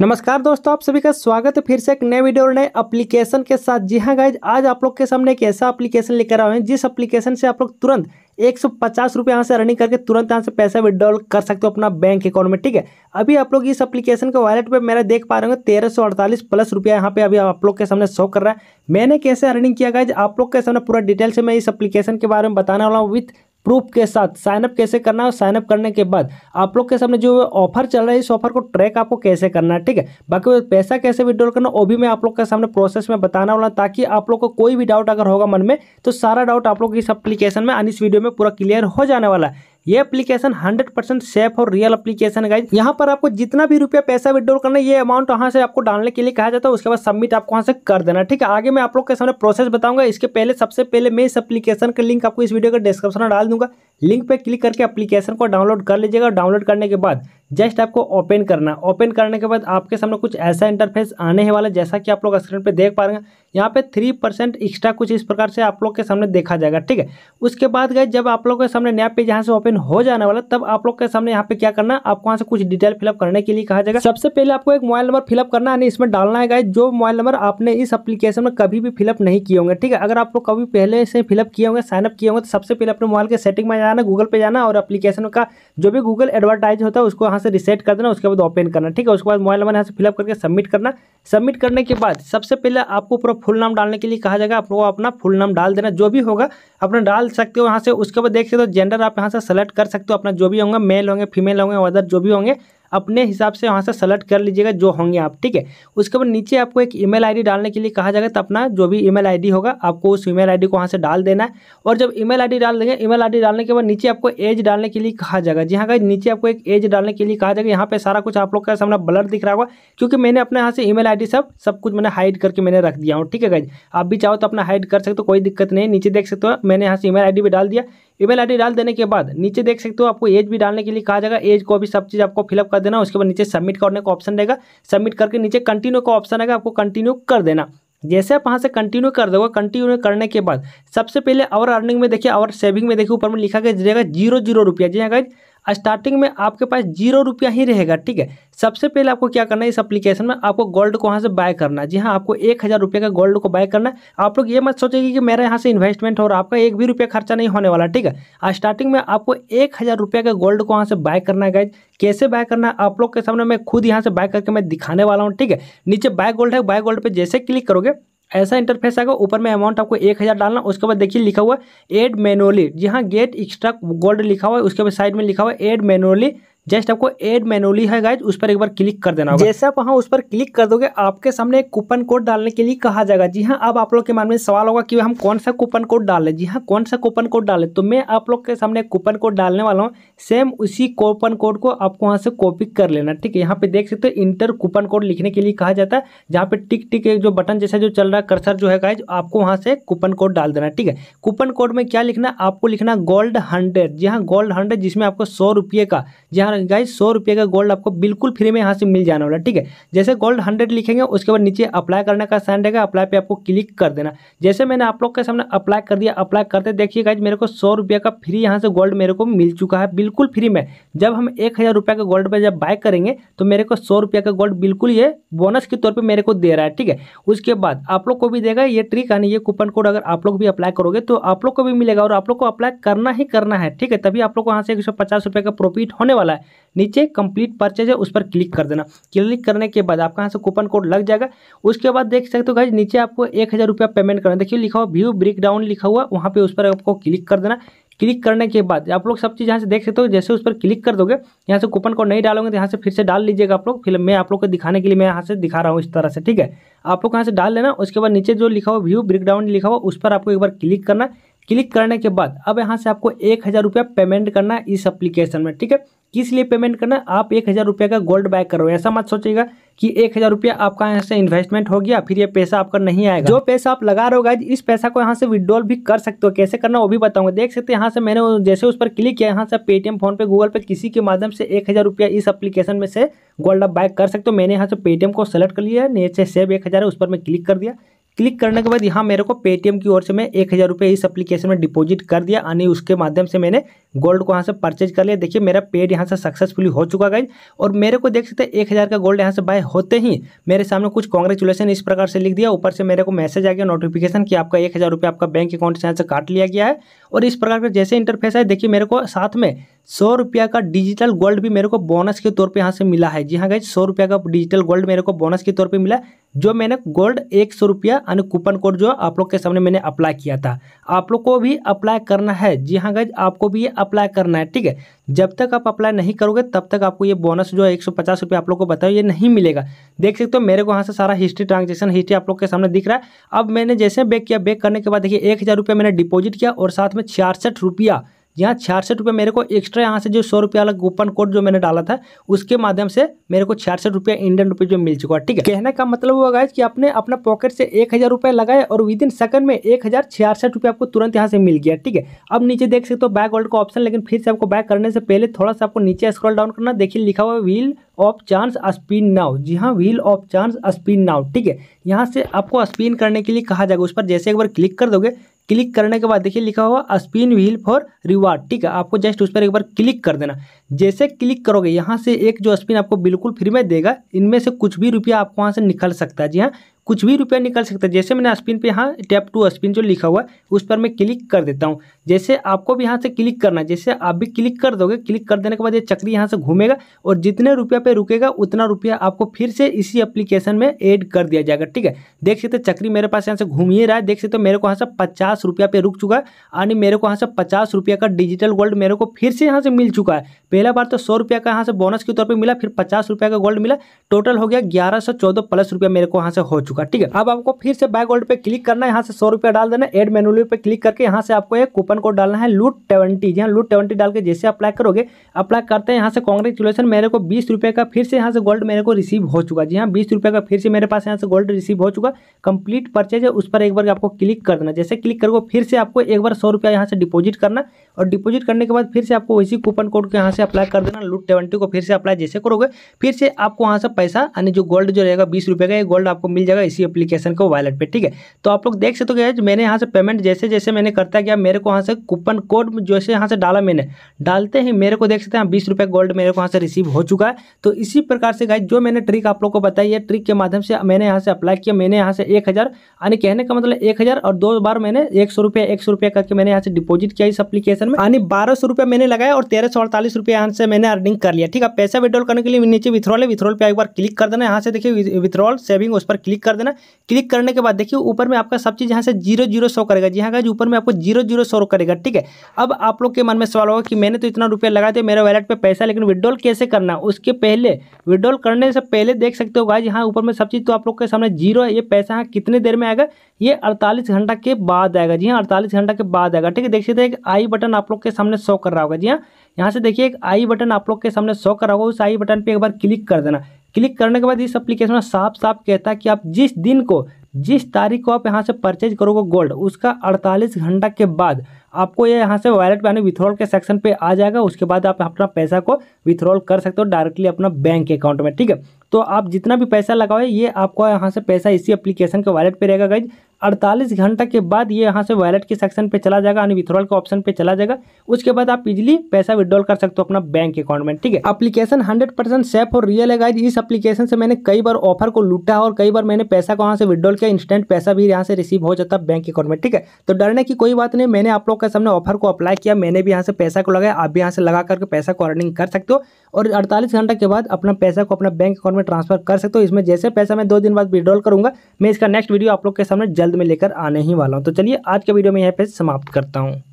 नमस्कार दोस्तों, आप सभी का स्वागत है फिर से एक नए वीडियो और नए एप्लीकेशन के साथ। जी हाँ गाइज, आज आप लोग के सामने एक ऐसा एप्लीकेशन लेकर आए हैं जिस एप्लीकेशन से आप लोग तुरंत 150 रुपये यहाँ से अर्निंग करके तुरंत यहाँ से पैसा विड्रॉल कर सकते हो अपना बैंक अकाउंट में। ठीक है, अभी आप लोग इस एप्लीकेशन के वॉलेट पे मेरा देख पा रहे होंगे 1348 प्लस रुपया यहाँ पे अभी आप लोग के सामने शो कर रहा है। मैंने कैसे अर्निंग किया गाइज, आप लोग के सामने पूरा डिटेल से मैं इस एप्लीकेशन के बारे में बताने वाला हूँ विथ प्रूफ के साथ। साइनअप कैसे करना है, साइनअप करने के बाद आप लोग के सामने जो ऑफर चल रहा है इस ऑफर को ट्रैक आपको कैसे करना है। ठीक है, बाकी पैसा कैसे विड्रॉल करना वो भी मैं आप लोग के सामने प्रोसेस में बताना वाला, ताकि आप लोग को कोई भी डाउट अगर होगा मन में तो सारा डाउट आप लोग इस एप्लीकेशन में इस वीडियो में पूरा क्लियर हो जाने वाला है। ये एप्लीकेशन 100% सेफ और रियल एप्लीकेशन है गाइज। यहाँ पर आपको जितना भी रुपया पैसा विड्रॉल करना है ये अमाउंट वहाँ से आपको डालने के लिए कहा जाता है, उसके बाद सबमिट आपको वहाँ से कर देना। ठीक है, आगे मैं आप लोग के सामने प्रोसेस बताऊंगा। इसके पहले सबसे पहले मैं इस एप्लीकेशन का लिंक आपको इस वीडियो के डिस्क्रिप्शन में डाल दूंगा। लिंक पे क्लिक करके एप्लीकेशन को डाउनलोड कर लीजिएगा। डाउनलोड करने के बाद जस्ट आपको ओपन करना। ओपन करने के बाद आपके सामने कुछ ऐसा इंटरफेस आने है वाला, जैसा कि आप लोग स्क्रीन पे देख पा रहे हैं। यहाँ पे 3% एक्स्ट्रा कुछ इस प्रकार से आप लोग के सामने देखा जाएगा। ठीक है, उसके बाद गाइस जब आप लोग के सामने नया पेज यहाँ से ओपन हो जाने वाला, तब आप लोग के सामने यहाँ पे क्या करना, आपको यहाँ से कुछ डिटेल फिलअप करने के लिए कहा जाएगा। सबसे पहले आपको एक मोबाइल नंबर फिलअप करना है, इसमें डालना है गाइस जो मोबाइल नंबर आपने इस एप्लीकेशन में कभी भी फिलअप नहीं किए होंगे। ठीक है, अगर आप लोग कभी पहले से फिलअप किए होंगे, साइनअप किए होंगे, तो सबसे पहले अपने मोबाइल के सेटिंग में जाना, गूगल पे जाना और एप्लीकेशन का जो भी गूगल एडवर्टाइज होता है उसको यहाँ से रिसेट कर देना। उसके बाद ओपन करना। ठीक है, उसके बाद मोबाइल नंबर यहाँ से फिलअप करके सबमिट करना। सबमिट करने के बाद सबसे पहले आपको पूरा फुल नाम डालने के लिए कहा जाएगा। आप लोग अपना फुल नाम डाल देना, जो भी होगा अपना डाल सकते हो यहाँ से। उसके बाद देख सकते हो जेंडर आप यहाँ से सेलेक्ट कर सकते हो अपना, जो भी होंगे, मेल होंगे, फीमेल होंगे, अदर जो भी होंगे अपने हिसाब से वहाँ से सेलेक्ट कर लीजिएगा जो होंगे आप। ठीक है, उसके बाद नीचे आपको एक ईमेल आईडी डालने के लिए कहा जाएगा, तो अपना जो भी ईमेल आईडी होगा आपको उस ईमेल आईडी को वहाँ से डाल देना है। और जब ईमेल आईडी डाल देंगे, ईमेल आईडी डालने के बाद नीचे आपको एज डालने के लिए कहा जाएगा। जी हाँ गाइस, नीचे आपको एक एज डालने के लिए कहा जाएगा। यहाँ पे सारा कुछ आप लोग का सामने ब्लर दिख रहा होगा, क्योंकि मैंने अपने यहाँ से ईमेल आईडी सब कुछ मैंने हाइड करके मैंने रख दिया हूँ। ठीक है गाइस, आप भी चाहो तो अपना हाइड कर सकते हो, कोई दिक्कत नहीं। नीचे देख सकते हो मैंने यहाँ से ईमेल आईडी भी डाल दिया। ईमेल आईडी डाल देने के बाद नीचे देख सकते हो आपको एज भी डालने के लिए कहा जाएगा। एज को भी सब चीज़ आपको फिलअप कर देना। उसके बाद नीचे सबमिट करने का ऑप्शन रहेगा। सबमिट करके नीचे कंटिन्यू का ऑप्शन रहेगा, आपको कंटिन्यू कर देना। जैसे आप वहाँ से कंटिन्यू कर दोगे, कंटिन्यू करने के बाद सबसे पहले आवर अर्निंग में देखिए, आवर सेविंग में देखिए, ऊपर में लिखा गया रहेगा 0 रुपया। जी हाँ गाइज, स्टार्टिंग में आपके पास 0 रुपया ही रहेगा। ठीक है, सबसे पहले आपको क्या करना है, इस एप्लीकेशन में आपको गोल्ड को वहाँ से बाय करना है। जी हाँ, आपको 1000 रुपये का गोल्ड को बाय करना है। आप लोग ये मत सोचेंगे कि मेरा यहाँ से इन्वेस्टमेंट हो रहा है, आपका एक भी रुपया खर्चा नहीं होने वाला। ठीक है, स्टार्टिंग में आपको 1000 रुपये का गोल्ड को वहाँ से बाय करना है। गाइज कैसे बाय करना है आप लोग के सामने मैं खुद यहाँ से बाय करके मैं दिखाने वाला हूँ। ठीक है, नीचे बाय गोल्ड है, बाय गोल्ड पर जैसे क्लिक करोगे ऐसा इंटरफेस आएगा। ऊपर में अमाउंट आपको 1000 डालना। उसके बाद देखिए लिखा हुआ एड मैनुअली, जहाँ गेट एक्स्ट्रा गोल्ड लिखा हुआ है, उसके बाद साइड में लिखा हुआ एड मैनुअली। जस्ट आपको एड मैनुअली है गाइज, उस पर एक बार क्लिक कर देना होगा। जैसे आप वहाँ उस पर क्लिक कर दोगे, आपके सामने एक कूपन कोड डालने के लिए कहा जाएगा। जी हाँ, अब आप लोग के मन में सवाल होगा कि हम कौन सा कूपन कोड डालें। जी हाँ, कौन सा कूपन कोड डालें, तो मैं आप लोग के सामने कूपन कोड डालने वाला हूँ। सेम उसी कूपन कोड को आपको वहाँ से कॉपी कर लेना। ठीक है, यहाँ पे देख सकते हो इंटर कूपन कोड लिखने के लिए कहा जाता है, जहाँ पे टिक टिक जो बटन जैसा जो चल रहा है कर्सर जो है गाइज, आपको वहाँ से कूपन कोड डाल देना। ठीक है, कूपन कोड में क्या लिखना, आपको लिखना गोल्ड 100। जी हाँ, गोल्ड 100, जिसमें आपको 100 रुपये का, जी हाँ गाइज 100 रुपये का गोल्ड आपको बिल्कुल फ्री में यहाँ से मिल जाने वाला। ठीक है, जैसे गोल्ड 100 लिखेंगे, उसके बाद नीचे अप्लाई करने का साइन रहेगा, अप्लाई पे आपको क्लिक कर देना। जैसे मैंने आप लोग के सामने अप्लाई कर दिया। अप्लाई करते देखिए गाइज, मेरे को 100 रुपये का फ्री यहाँ से गोल्ड मेरे को मिल चुका है बिल्कुल फ्री में। जब हम 1000 रुपये का गोल्ड पर जब बाय करेंगे तो मेरे को 100 रुपये का गोल्ड बिल्कुल ये बोनस के तौर पर मेरे को दे रहा है। ठीक है, उसके बाद आप लोग को भी देगा ये ट्रिक, यानी ये कूपन कोड अगर आप लोग भी अप्लाई करोगे तो आप लोग को भी मिलेगा, और आप लोग को अप्लाई करना ही करना है। ठीक है, तभी आप लोग को यहाँ से 150 रुपये का प्रॉफिट होने वाला है। नीचे कंप्लीट परचेज है, उस पर क्लिक कर देना। क्लिक करने के बाद आपका यहाँ से कूपन कोड लग जाएगा। उसके बाद देख सकते हो गाइस, नीचे आपको 1000 रुपया पेमेंट करना। देखिए लिखा हुआ व्यू ब्रेकडाउन लिखा हुआ, वहाँ पे उस पर आपको क्लिक कर देना। क्लिक करने के बाद आप लोग सब चीज़ यहाँ से देख सकते हो। जैसे उस पर क्लिक कर दोगे, यहाँ से कूपन कोड नहीं डालोगे तो यहाँ से फिर से डाल लीजिएगा आप लोग। फिर मैं आप लोग को दिखाने के लिए मैं यहाँ से दिखा रहा हूँ इस तरह से। ठीक है, आप लोग यहाँ से डाल लेना। उसके बाद नीचे जो लिखा हुआ व्यू ब्रेकडाउन लिखा हुआ, उस पर आपको एक बार क्लिक करना। क्लिक करने के बाद अब यहाँ से आपको 1000 रुपया पेमेंट करना है इस एप्लीकेशन में। ठीक है, किस लिए पेमेंट करना है, आप 1000 रुपये का गोल्ड बाय करो। ऐसा मत सोचिएगा कि 1000 रुपया आपका यहाँ से इन्वेस्टमेंट हो गया, फिर ये पैसा आपका नहीं आएगा। जो पैसा आप लगा रहे हो गाइज, इस पैसा को यहाँ से विड्रॉल भी कर सकते हो। कैसे करना वो भी बताऊंगा। देख सकते हैं यहाँ से मैंने जैसे उस पर क्लिक किया, यहाँ से पेटीएम, फोन पे, गूगल पे किसी के माध्यम से 1000 रुपया इस एप्लीकेशन में से गोल्ड आप बाय कर सकते हो। मैंने यहाँ से पेटीएम को सेलेक्ट कर लिया, नीचे सेव 1000 है, उस पर मैं क्लिक कर दिया। क्लिक करने के बाद यहाँ मेरे को पेटीएम की ओर से मैं 1000 रुपये इस एप्लीकेशन में डिपॉजिट कर दिया, यानी उसके माध्यम से मैंने गोल्ड को यहाँ से परचेज कर लिया। देखिए मेरा पेड यहाँ से सक्सेसफुली हो चुका गाइज, और मेरे को देख सकते हैं 1000 का गोल्ड यहाँ से बाय होते ही मेरे सामने कुछ कॉन्ग्रेचुलेसन इस प्रकार से लिख दिया। ऊपर से मेरे को मैसेज आ गया नोटिफिकेशन कि आपका 1000 रुपये आपका बैंक अकाउंट से यहाँ से काट लिया गया है। और इस प्रकार का जैसे इंटरफेस है, देखिए मेरे को साथ में 100 रुपया का डिजिटल गोल्ड भी मेरे को बोनस के तौर पे यहाँ से मिला है। जी हाँ गाइज, 100 रुपया का डिजिटल गोल्ड मेरे को बोनस के तौर पे मिला, जो मैंने गोल्ड 100 रुपया यानी कूपन कोड जो आप लोग के सामने मैंने अप्लाई किया था। आप लोग को भी अप्लाई करना है। जी हाँ गाइज, आपको भी ये अप्लाई करना है, ठीक है। जब तक आप अप्लाई नहीं करोगे तब तक आपको ये बोनस जो है 150 रुपये आप लोग को बताओ ये नहीं मिलेगा। देख सकते हो मेरे को यहाँ से सारा हिस्ट्री ट्रांजेक्शन हिस्ट्री आप लोग के सामने दिख रहा है। अब मैंने जैसे बैक किया, बैक करने के बाद देखिए 1000 रुपये मैंने डिपॉजिट किया और साथ में 66 रुपया, यहाँ 66 रुपये मेरे को एक्स्ट्रा यहाँ से जो 100 रुपया वाला कूपन कोड जो मैंने डाला था उसके माध्यम से मेरे को 66 रुपया इंडियन रुपये जो मिल चुका है, ठीक है। कहने का मतलब हुआ गाइस कि आपने अपना पॉकेट से 1000 रुपये लगाए और विद इन सेकंड में 1066 रुपये आपको तुरंत यहाँ से मिल गया, ठीक है। अब नीचे देख सकते हो बाय गोल्ड का ऑप्शन, लेकिन फिर से आपको बाय करने से पहले थोड़ा सा आपको नीचे स्क्रॉल डाउन करना। देखिए लिखा हुआ wheel of chance spin now. जी हाँ, wheel of chance spin now, ठीक है। यहाँ से आपको स्पिन करने के लिए कहा जाएगा, उस पर जैसे एक बार क्लिक कर दोगे, क्लिक करने के बाद देखिए लिखा हुआ स्पिन व्हील फॉर रिवार्ड, ठीक है। आपको जस्ट उस पर एक बार क्लिक कर देना। जैसे क्लिक करोगे यहाँ से एक जो स्पिन आपको बिल्कुल फ्री में देगा, इनमें से कुछ भी रुपया आपको यहाँ से निकल सकता है। जी हाँ, कुछ भी रुपया निकल सकता है। जैसे मैंने स्पिन पे यहाँ टैप टू स्पिन जो लिखा हुआ है उस पर मैं क्लिक कर देता हूँ। जैसे आपको भी यहाँ से क्लिक करना है, जैसे आप भी क्लिक कर दोगे, क्लिक कर देने के बाद ये चक्री यहाँ से घूमेगा और जितने रुपया पे रुकेगा उतना रुपया आपको फिर से इसी एप्लीकेशन में ऐड कर दिया जाएगा, ठीक है। देख सकते चक्री मेरे पास यहाँ से घूम ही रहा है। देख सकते तो मेरे को यहाँ से 50 रुपया पे रुक चुका है, यानी मेरे को यहाँ से 50 रुपया का डिजिटल गोल्ड मेरे को फिर से यहाँ से मिल चुका है। पहला बार तो 100 रुपया का यहाँ से बोनस के तौर पर मिला, फिर 50 रुपया का गोल्ड मिला, टोटल हो गया 1114 प्लस रुपया मेरे को यहाँ से हो चुका, ठीक है। अब आपको फिर से बाय गोल्ड पे क्लिक करना है, यहाँ से 100 रुपया डाल देना, एड मेन्यू पे क्लिक करके यहाँ से आपको एक कूपन कोड डालना है LUT20। यहाँ LUT20 डाल के जैसे अप्लाई करोगे, अप्लाई करते हैं यहाँ से कॉन्ग्रेचुलेसन, मेरे को 20 रुपये का फिर से यहाँ से गोल्ड मेरे को रिसीव हो चुका। जी हाँ, 20 रुपये का फिर से मेरे पास यहाँ से गोल्ड रिसीव हो चुका। कंप्लीट परचेज है, उस पर एक बार आपको क्लिक कर देना। जैसे क्लिक करोगे फिर से आपको एक बार 100 रुपया यहाँ से डिपोजिट करना और डिपोजिट करने के बाद फिर से आपको वैसी कूपन कोड को यहाँ से अप्लाई कर देना। LUT20 को फिर से अप्लाई जैसे करोगे फिर से आपको यहाँ से पैसा यानी जो गोल्ड जो रहेगा 20 रुपये का, ये गोल्ड आपको मिल जाएगा इसी एप्लीकेशन को वॉलेट पे, ठीक है। तो आप लोग देख सकते हो गाइस मैंने यहाँ से पेमेंट जैसे जैसे मैंने करता गया, मेरे को यहाँ से कूपन कोड जैसे यहाँ से डाला, मैंने डालते ही मेरे को देख सकते हैं 20 रुपये गोल्ड मेरे को यहाँ से रिसीव हो चुका है। तो इसी प्रकार से गाइस जो मैंने ट्रिक आप लोग को बताई है, ट्रिक के माध्यम से मैंने यहाँ से अप्लाई किया। मैंने यहाँ से 1000 यानी कहने का मतलब 1000 और 2 बार मैंने 100 रुपये करके मैंने यहाँ से डिपोजिट किया इस एप्लीकेशन में, यानी 1200 रुपये मैंने लगाया और 1348 रुपये यहाँ से मैंने अर्निंग कर लिया, ठीक है। पैसा विड्रॉल करने के लिए नीचे विथड्रॉल है, विथड्रॉल पे एक बार क्लिक कर देना। यहाँ से देखिए विथड्रॉल सेविंग, उस पर क्लिक कर देना। क्लिक करने के बाद देखिए ऊपर में आपका सब चीज यहाँ से 00 शो करेगा। जी हाँ गाइस, ऊपर में आपको 00 शो करेगा, ठीक है। अब आप लोग के मन में सवाल होगा कि मैंने तो इतना रुपया लगा दिया मेरे वैलेट पे पैसा, लेकिन विड्रॉल कैसे करना। उसके पहले विड्रॉल करने से पहले देख सकते हो गाइस यहाँ ऊपर में सब चीज तो आप लोग के सामने 0 है। ये पैसा यहाँ कितने देर में आएगा, ये 48 घंटा के बाद आएगा। जी हाँ, 48 घंटा के बाद आएगा, ठीक है। देख सकते हैं एक आई बटन आप लोग के सामने शो कर रहा होगा। जी हाँ, यहाँ से देखिए एक आई बटन आप लोग के सामने शो कर रहा होगा, उस आई बटन पर एक बार क्लिक कर देना। क्लिक करने के बाद इस एप्लीकेशन में साफ साफ कहता है कि आप जिस दिन को, जिस तारीख को आप यहाँ से परचेज करोगे गोल्ड, उसका 48 घंटा के बाद आपको ये यहाँ से वॉलेट यानी विथड्रॉल के सेक्शन पे आ जाएगा। उसके बाद आप अपना पैसा को विथड्रॉल कर सकते हो डायरेक्टली अपना बैंक अकाउंट में, ठीक है। तो आप जितना भी पैसा लगाओ ये आपको यहाँ से पैसा इसी एप्लीकेशन के वॉलेट पे रहेगा गाइज। 48 घंटा के बाद ये यहाँ से वॉलेट के सेक्शन पे चला जाएगा यानी विथड्रॉल के ऑप्शन पे चला जाएगा। उसके बाद आप इजीली पैसा विथड्रॉल कर सकते हो अपना बैंक अकाउंट में, ठीक है। एप्लीकेशन 100% सेफ और रियल है गाइज। इस एप्लीकेशन से मैंने कई बार ऑफर को लूटा और कई बार मैंने पैसा को यहाँ से विथड्रॉल किया, इंस्टेंट पैसा भी यहाँ से रिसीव हो जाता बैंक अकाउंट में, ठीक है। तो डरने की कोई बात नहीं, मैंने आप लोग के सामने ऑफर को अप्लाई किया, मैंने भी यहाँ से पैसा को लगाया, आप भी यहाँ से लगा करके पैसा को अर्निंग कर सकते हो और 48 घंटा के बाद अपना पैसा को अपना बैंक अकाउंट में ट्रांसफर कर सकते हो। इसमें जैसे पैसा मैं 2 दिन बाद विड्रॉल करूंगा, मैं इसका नेक्स्ट वीडियो आप लोग के सामने जल्द में लेकर आने ही वाला हूं। तो चलिए आज के वीडियो में यह पेज समाप्त करता हूं।